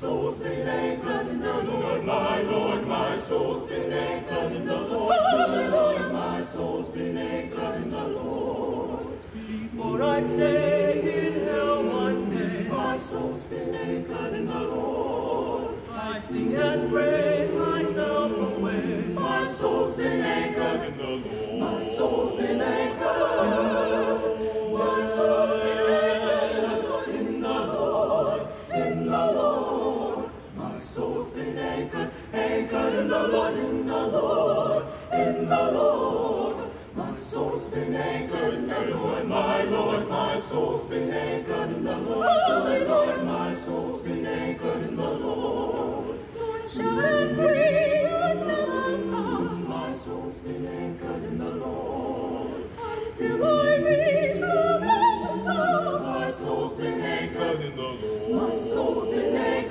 soul's been anchored in the Lord, my Lord. My soul's been anchored in the Lord, my Lord. My soul's been anchored in the Lord. Before I take in hell one day, my soul's been anchored in the Lord. I sing and pray myself away. My soul's been anchored in the Lord. My soul's been anchored. My soul's been anchored in the Lord. In the Lord. My soul's been anchored, anchored in the Lord. In the Lord. In the Lord. My soul's been anchored in the Lord, my Lord. My soul's been anchored in the Lord, my Lord. My soul's been anchored in the Lord. Lord, shout and pray, Lord, never stop. My soul's been anchored in the Lord. Until I reach the mountain top, my soul's been anchored in the Lord. My soul's been anchored.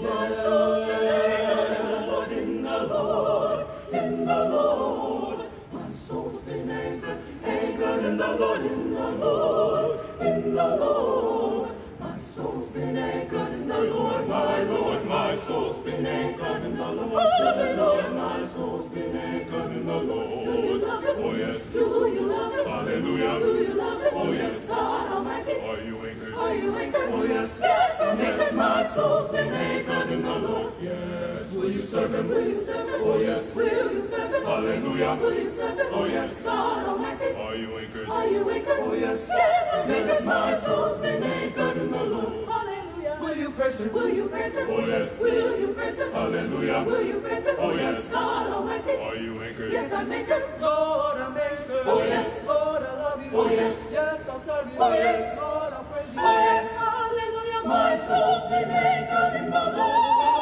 My soul's been anchored in the Lord. In the Lord. My soul's been anchored, anchored in the Lord, in the Lord, in the Lord. My soul's been anchored in the Lord, my Lord. My soul's been anchored in the Lord, my Lord. My soul's been anchored in the Lord. Do you love it? Oh yes. Do you love it? Hallelujah. Do you love it? Oh yes. God Almighty. Are you anchored? Are you anchored? Oh yes. Yes, I'm anchored. My soul's been anchored in the Lord. Yes. Will you serve Him? Will you serve Him? Oh yes. Will you serve Him? Hallelujah. Will you serve Him? Oh yes. God Almighty. Are you anchored? Are you anchored? Oh yes. Yes, I'm anchored. Yes, my soul's been anchored in the Lord. Hallelujah. Will you praise Him? Will you praise Him? Oh yes. Will you praise Him? Hallelujah. Will you praise Him? Oh yes. God Almighty. Are you anchored? Yes, I'm anchored. Lord, I'm anchored. Oh yes. Lord, I love you. Oh yes. Yes, I'll serve you. Oh yes. Lord, I'll praise you. Oh yes. Hallelujah. My soul's been anchored in the Lord.